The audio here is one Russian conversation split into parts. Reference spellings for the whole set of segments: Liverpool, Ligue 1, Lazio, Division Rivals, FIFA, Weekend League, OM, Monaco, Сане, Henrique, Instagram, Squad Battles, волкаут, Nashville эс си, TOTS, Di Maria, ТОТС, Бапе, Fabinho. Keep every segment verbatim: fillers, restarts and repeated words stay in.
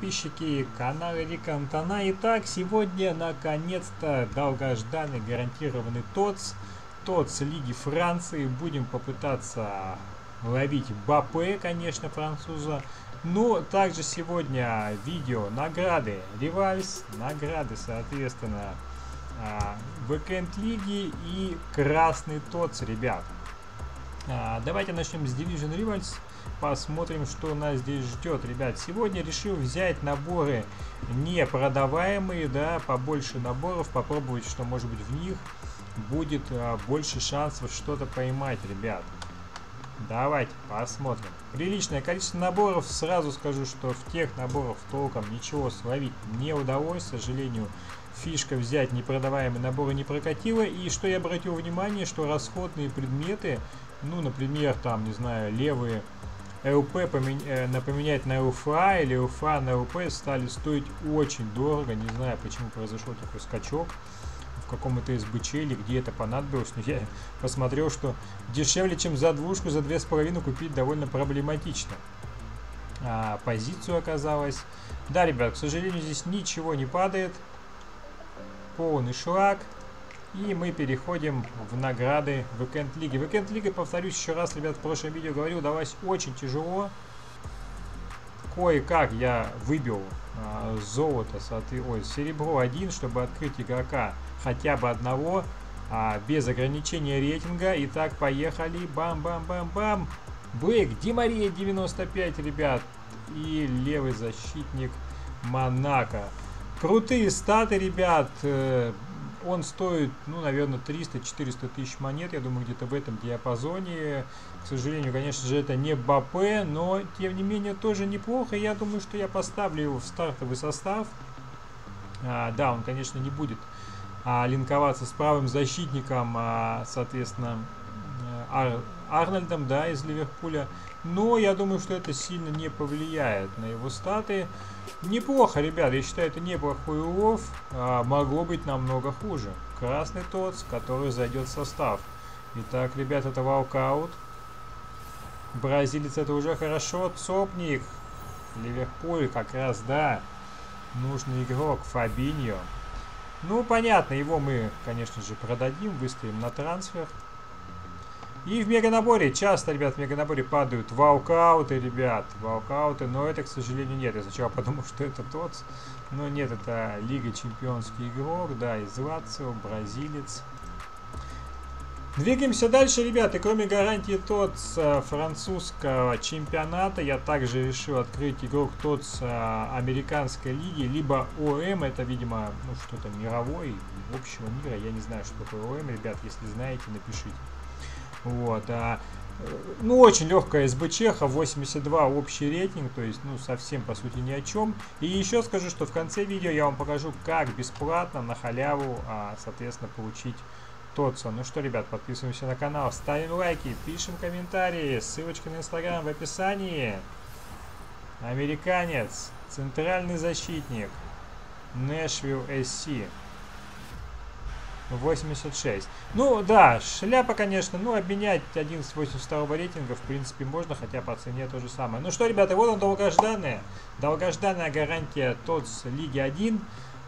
подписчики канала Рикантана. Итак, сегодня наконец-то долгожданный гарантированный ТОТС, ТОТС Лиги Франции. Будем попытаться ловить Бапе, конечно, француза. Но также сегодня видео награды Rivals, награды, соответственно, Weekend League и красный ТОТС, ребят. Давайте начнем с Division Rivals. Посмотрим, что нас здесь ждет, ребят. Сегодня решил взять наборы непродаваемые, да, побольше наборов, попробовать, что может быть в них будет а, больше шансов что-то поймать, ребят. Давайте посмотрим. Приличное количество наборов. Сразу скажу, что в тех наборах толком ничего словить не удалось, к сожалению. Фишка взять непродаваемые наборы не прокатила. И что я обратил внимание, что расходные предметы, ну, например, там, не знаю, левые ЛП поменять на УФА или УФА на ЛП стали стоить очень дорого. Не знаю, почему произошел такой скачок в каком-то СБЧ или где это понадобилось. Но я посмотрел, что дешевле, чем за двушку, за две с половиной купить довольно проблематично. А, позицию оказалось. Да, ребят, к сожалению, здесь ничего не падает. Полный шлак. И мы переходим в награды Weekend League. Weekend League, повторюсь еще раз, ребят, в прошлом видео говорил, далось очень тяжело. Кое-как я выбил а, золото, соответ... ой, серебро один, чтобы открыть игрока хотя бы одного, а, без ограничения рейтинга. Итак, поехали. Бам-бам-бам-бам. Блэк, Ди Мария девяносто пять, ребят. И левый защитник Монако. Крутые статы, ребят. Он стоит, ну, наверное, триста-четыреста тысяч монет. Я думаю, где-то в этом диапазоне. К сожалению, конечно же, это не Бапе, но, тем не менее, тоже неплохо. Я думаю, что я поставлю его в стартовый состав. А, да, он, конечно, не будет а, линковаться с правым защитником, а, соответственно, Ар Арнольдом, да, из Ливерпуля. Но я думаю, что это сильно не повлияет на его статы. Неплохо, ребят, я считаю, это неплохой улов. А, могло быть намного хуже. Красный ТОТС, который зайдет в состав. Итак, ребят, это волкаут. Бразилец, это уже хорошо. Цопник. Ливерпуль как раз, да. Нужный игрок. Фабиньо. Ну, понятно, его мы, конечно же, продадим. Выставим на трансфер. И в меганаборе, часто, ребят, в меганаборе падают волкауты, ребят, волкауты, но это, к сожалению, нет. Я сначала подумал, что это ТОТС, но нет, это Лига Чемпионский игрок, да, из Лацио, бразилец. Двигаемся дальше, ребят, и кроме гарантии ТОТС французского чемпионата, я также решил открыть игрок ТОТС американской лиги, либо ОМ, это, видимо, ну, что-то мировой, общего мира, я не знаю, что такое ОМ, ребят, если знаете, напишите. Вот, а, ну, очень легкая СБЧ, восемьдесят два общий рейтинг, то есть, ну, совсем, по сути, ни о чем. И еще скажу, что в конце видео я вам покажу, как бесплатно, на халяву, а, соответственно, получить ТОТСа. Ну что, ребят, подписываемся на канал, ставим лайки, пишем комментарии, ссылочка на Инстаграм в описании. Американец, центральный защитник, Nashville эс си. восемьдесят шесть. Ну да, шляпа, конечно, но обменять одиннадцать восемьдесят два рейтинга, в принципе, можно, хотя по цене то же самое. Ну что, ребята, вот он долгожданная, долгожданная гарантия ТОТС Лиги один.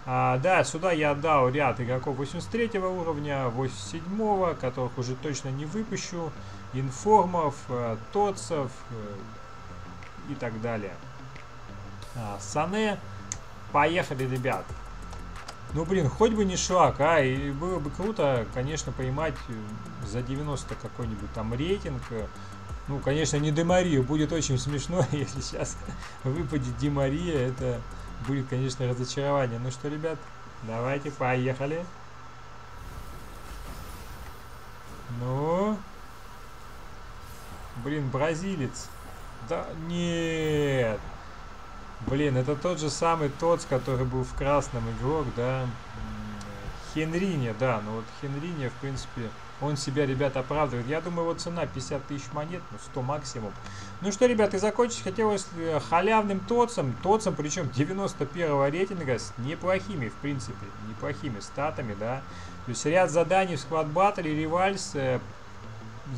А, да, сюда я отдал ряд игроков восемьдесят третьего уровня, восемьдесят седьмого, которых уже точно не выпущу, информов, ТОТСов и так далее. А, Сане, поехали, ребят. Ну, блин, хоть бы не шлак, а, и было бы круто, конечно, поймать за девяносто какой-нибудь там рейтинг. Ну, конечно, не Ди Мария, будет очень смешно, если сейчас выпадет Ди Мария, это будет, конечно, разочарование. Ну что, ребят, давайте, поехали. Ну, блин, бразилец. Да, нет. Блин, это тот же самый ТОТС, который был в красном игрок, да. Хенрине, да, ну вот Хенрине, в принципе, он себя, ребят, оправдывает. Я думаю, вот цена пятьдесят тысяч монет, ну сто максимум. Ну что, ребят, и закончить хотелось халявным ТОТСом, ТОТСом, причем девяносто первого рейтинга, с неплохими, в принципе, неплохими статами, да. То есть ряд заданий в Squad Battles и Rivals,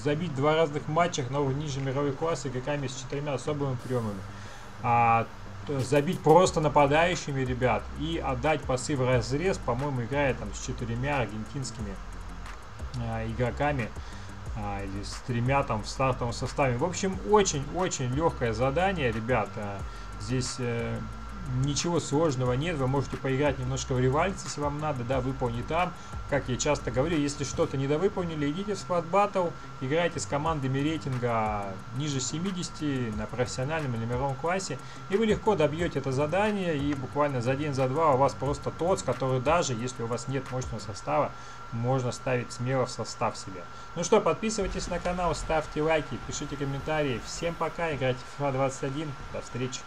забить в два разных матчах на уровне ниже мировой класса игроками с четырьмя особыми приемами. А забить просто нападающими, ребят, и отдать пасы в разрез. По-моему, играет там с четырьмя аргентинскими э, игроками, э, или с тремя там в стартовом составе. В общем, очень-очень легкое задание, ребят. Здесь э, ничего сложного нет. Вы можете поиграть немножко в ревальс, если вам надо, да, выполнить там. Как я часто говорю, если что-то недовыполнили, идите в Squad Battle, играйте с командами рейтинга ниже семидесяти на профессиональном или мировом классе, и вы легко добьете это задание, и буквально за день, за два у вас просто ТОТС, который даже, если у вас нет мощного состава, можно ставить смело в состав себя. Ну что, подписывайтесь на канал, ставьте лайки, пишите комментарии. Всем пока, играйте в FIFA двадцать один, до встречи.